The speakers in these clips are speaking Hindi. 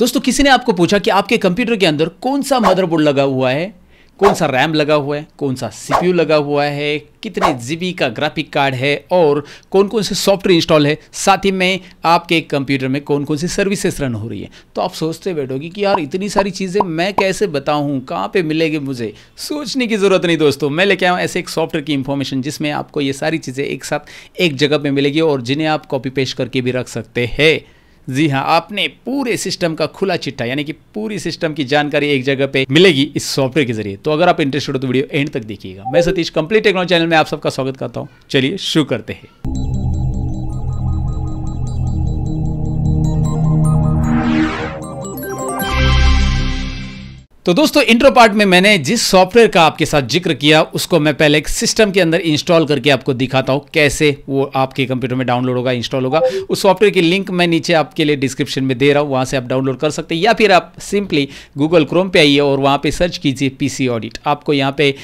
दोस्तों किसी ने आपको पूछा कि आपके कंप्यूटर के अंदर कौन सा मदरबोर्ड लगा हुआ है, कौन सा रैम लगा हुआ है, कौन सा सीपीयू लगा हुआ है, कितने जीबी का ग्राफिक कार्ड है और कौन कौन से सॉफ्टवेयर इंस्टॉल है, साथ ही में आपके कंप्यूटर में कौन कौन सी सर्विसेज रन हो रही है। तो आप सोचते बैठोगे कि यार इतनी सारी चीज़ें मैं कैसे बताऊं, कहाँ पे मिलेगी। मुझे सोचने की ज़रूरत नहीं दोस्तों, मैं लेके आया ऐसे एक सॉफ्टवेयर की इंफॉर्मेशन जिसमें आपको ये सारी चीज़ें एक साथ एक जगह पर मिलेगी और जिन्हें आप कॉपी पेस्ट करके भी रख सकते हैं। जी हाँ, आपने पूरे सिस्टम का खुला चिट्ठा यानी कि पूरी सिस्टम की जानकारी एक जगह पे मिलेगी इस सॉफ्टवेयर के जरिए। तो अगर आप इंटरेस्टेड हो तो वीडियो एंड तक देखिएगा। मैं सतीश कंप्लीट टेक्नोलॉजी चैनल में आप सबका स्वागत करता हूँ। चलिए शुरू करते हैं। तो दोस्तों इंट्रो पार्ट में मैंने जिस सॉफ्टवेयर का आपके साथ जिक्र किया उसको मैं पहले एक सिस्टम के अंदर इंस्टॉल करके आपको दिखाता हूँ कैसे वो आपके कंप्यूटर में डाउनलोड होगा, इंस्टॉल होगा। उस सॉफ्टवेयर की लिंक मैं नीचे आपके लिए डिस्क्रिप्शन में दे रहा हूँ, वहाँ से आप डाउनलोड कर सकते हैं या फिर आप सिंपली गूगल क्रोम पे आइए और वहाँ पे सर्च कीजिए पीसी ऑडिट। आपको यहाँ पे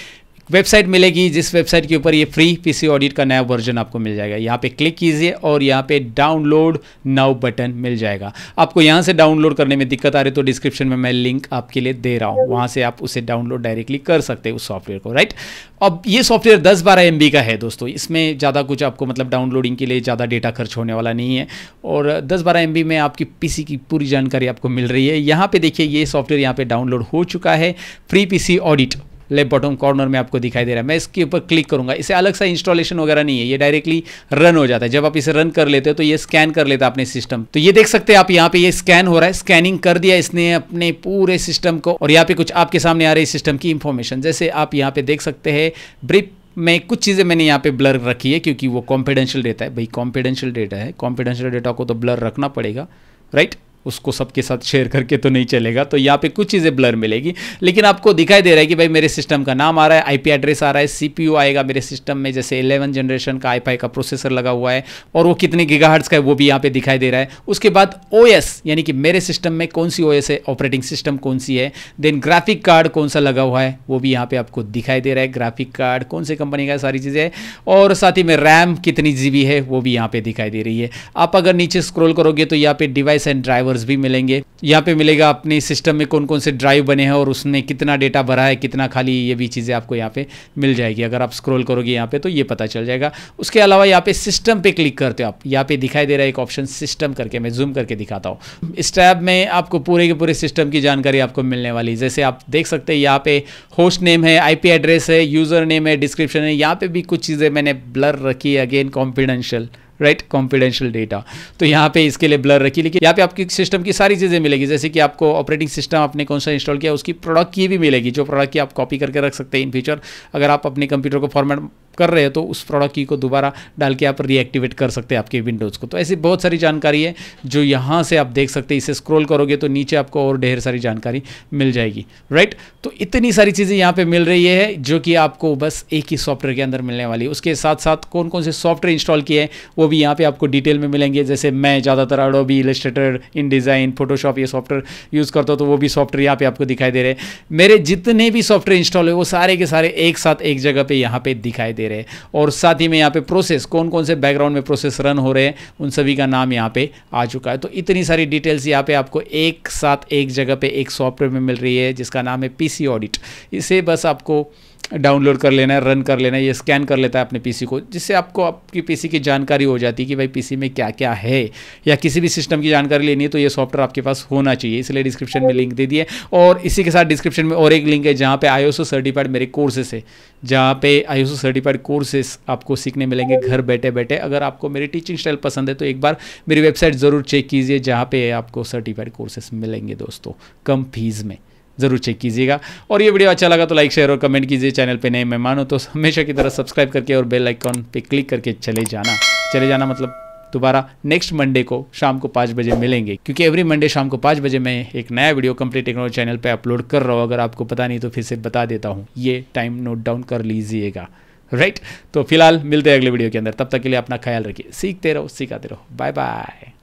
वेबसाइट मिलेगी जिस वेबसाइट के ऊपर ये फ्री पीसी ऑडिट का नया वर्जन आपको मिल जाएगा। यहाँ पे क्लिक कीजिए और यहाँ पे डाउनलोड नाउ बटन मिल जाएगा। आपको यहाँ से डाउनलोड करने में दिक्कत आ रही है तो डिस्क्रिप्शन में मैं लिंक आपके लिए दे रहा हूँ, वहाँ से आप उसे डाउनलोड डायरेक्टली कर सकते हैं उस सॉफ्टवेयर को, राइट। अब ये सॉफ्टवेयर 10-12 MB का है दोस्तों, इसमें ज़्यादा कुछ आपको मतलब डाउनलोडिंग के लिए ज़्यादा डेटा खर्च होने वाला नहीं है और 10-12 MB में आपकी पीसी की पूरी जानकारी आपको मिल रही है। यहाँ पर देखिए ये सॉफ्टवेयर यहाँ पर डाउनलोड हो चुका है, free PC audit left bottom corner में आपको दिखाई दे रहा है। मैं इसके ऊपर क्लिक करूंगा, इसे अलग सा इंस्टॉलेशन वगैरह नहीं है, ये डायरेक्टली रन हो जाता है। जब आप इसे रन कर लेते हो तो ये स्कैन कर लेता है अपने सिस्टम। तो ये देख सकते हैं आप यहाँ पे ये स्कैन हो रहा है, स्कैनिंग कर दिया इसने अपने पूरे सिस्टम को और यहाँ पे कुछ आपके सामने आ रही सिस्टम की इंफॉर्मेशन। जैसे आप यहाँ पे देख सकते हैं ब्रीफ में कुछ चीज़ें मैंने यहाँ पे ब्लर रखी है क्योंकि वो कॉन्फिडेंशियल डेटा है। भाई कॉन्फिडेंशियल डेटा है, कॉन्फिडेंशियल डेटा को तो ब्लर रखना पड़ेगा, राइट, उसको सबके साथ शेयर करके तो नहीं चलेगा। तो यहाँ पे कुछ चीज़ें ब्लर मिलेगी लेकिन आपको दिखाई दे रहा है कि भाई मेरे सिस्टम का नाम आ रहा है, आईपी एड्रेस आ रहा है, सीपीयू आएगा मेरे सिस्टम में, जैसे 11 जनरेशन का आई5 का प्रोसेसर लगा हुआ है और वो कितने गीगाहर्ट्ज़ का है वो भी यहाँ पे दिखाई दे रहा है। उसके बाद ओएस यानी कि मेरे सिस्टम में कौन सी ओएस है, ऑपरेटिंग सिस्टम कौन सी है, देन ग्राफिक कार्ड कौन सा लगा हुआ है वो भी यहाँ पर आपको दिखाई दे रहा है, ग्राफिक कार्ड कौन से कंपनी का, सारी चीज़ें, और साथ ही में रैम कितनी जीबी है वो भी यहाँ पर दिखाई दे रही है। आप अगर नीचे स्क्रोल करोगे तो यहाँ पर डिवाइस एंड ड्राइवर भी मिलेंगे। यहाँ पे मिलेगा अपने सिस्टम में कौन कौन से ड्राइव बने हैं और उसने कितना डेटा भरा है, कितना खाली, ये भी चीजें आपको यहाँ पे मिल जाएगी। अगर आप स्क्रॉल करोगे यहाँ पे तो ये पता चल जाएगा। उसके अलावा यहाँ पे सिस्टम पे क्लिक करते हो आप, यहाँ पे दिखाई दे रहा है एक ऑप्शन सिस्टम करके, मैं जूम करके दिखाता हूँ। इस टैब में आपको पूरे के पूरे सिस्टम की जानकारी आपको मिलने वाली। जैसे आप देख सकते हैं यहाँ पे होस्ट नेम है, आईपी एड्रेस है, यूजर नेम है, डिस्क्रिप्शन है। यहाँ पे भी कुछ चीजें मैंने ब्लर रखी है, again confidential, right, confidential data, तो यहाँ पे इसके लिए ब्लर रखी। लेकिन यहाँ पे आपकी सिस्टम की सारी चीज़ें मिलेगी जैसे कि आपको ऑपरेटिंग सिस्टम आपने कौन सा इंस्टॉल किया, उसकी प्रोडक्ट की भी मिलेगी, जो प्रोडक्ट की आप कॉपी करके रख सकते हैं इन फ्यूचर। अगर आप अपने कंप्यूटर को फॉर्मेट कर रहे हो तो उस प्रोडक्ट की को दोबारा डाल के आप रीएक्टिवेट कर सकते हैं आपके विंडोज़ को। तो ऐसी बहुत सारी जानकारी है जो यहाँ से आप देख सकते हैं। इसे स्क्रॉल करोगे तो नीचे आपको और ढेर सारी जानकारी मिल जाएगी, राइट। तो इतनी सारी चीज़ें यहाँ पे मिल रही है जो कि आपको बस एक ही सॉफ्टवेयर के अंदर मिलने वाली है। उसके साथ साथ कौन कौन से सॉफ्टवेयर इंस्टॉल किए हैं वो भी यहाँ पर आपको डिटेल में मिलेंगे। जैसे मैं ज़्यादातर अडोबी, इलस्ट्रेटर, इनडिज़ाइन, फोटोशॉप ये सॉफ्टवेयर यूज़ करता हूँ तो वो भी सॉफ्टवेयर यहाँ पर आपको दिखाई दे रहे हैं। मेरे जितने भी सॉफ्टवेयर इंस्टॉल हुए वो सारे के सारे एक साथ एक जगह पर यहाँ पर दिखाई दे रहे हैं। और साथ ही में यहाँ पे प्रोसेस कौन कौन से बैकग्राउंड में प्रोसेस रन हो रहे हैं उन सभी का नाम यहाँ पे आ चुका है। तो इतनी सारी डिटेल्स यहाँ पे आपको एक साथ एक जगह पे एक सॉफ्टवेयर में मिल रही है जिसका नाम है पीसी ऑडिट। इसे बस आपको डाउनलोड कर लेना है, रन कर लेना है, ये स्कैन कर लेता है अपने पीसी को, जिससे आपको आपकी पीसी की जानकारी हो जाती है कि भाई पीसी में क्या क्या है, या किसी भी सिस्टम की जानकारी लेनी है तो ये सॉफ्टवेयर आपके पास होना चाहिए। इसलिए डिस्क्रिप्शन में लिंक दे दिए और इसी के साथ डिस्क्रिप्शन में और एक लिंक है जहाँ पे ISO सर्टिफाइड मेरे कोर्सेस है, जहाँ पे ISO सर्टिफाइड कोर्सेस आपको सीखने मिलेंगे घर बैठे बैठे। अगर आपको मेरी टीचिंग स्टाइल पसंद है तो एक बार मेरी वेबसाइट ज़रूर चेक कीजिए जहाँ पे आपको सर्टिफाइड कोर्सेस मिलेंगे दोस्तों, कम फीस में, ज़रूर चेक कीजिएगा। और ये वीडियो अच्छा लगा तो लाइक, शेयर और कमेंट कीजिए। चैनल पे नए मेहमान हो तो हमेशा की तरह सब्सक्राइब करके और बेल आइकॉन पे क्लिक करके चले जाना मतलब दोबारा नेक्स्ट मंडे को शाम को 5 बजे मिलेंगे, क्योंकि एवरी मंडे शाम को 5 बजे मैं एक नया वीडियो कंप्लीट टेक्नोलॉजी चैनल पर अपलोड कर रहा हूँ। अगर आपको पता नहीं तो फिर से बता देता हूँ, ये टाइम नोट डाउन कर लीजिएगा, राइट। तो फिलहाल मिलते हैं अगले वीडियो के अंदर, तब तक के लिए अपना ख्याल रखिए, सीखते रहो, सिखाते रहो, बाय बाय।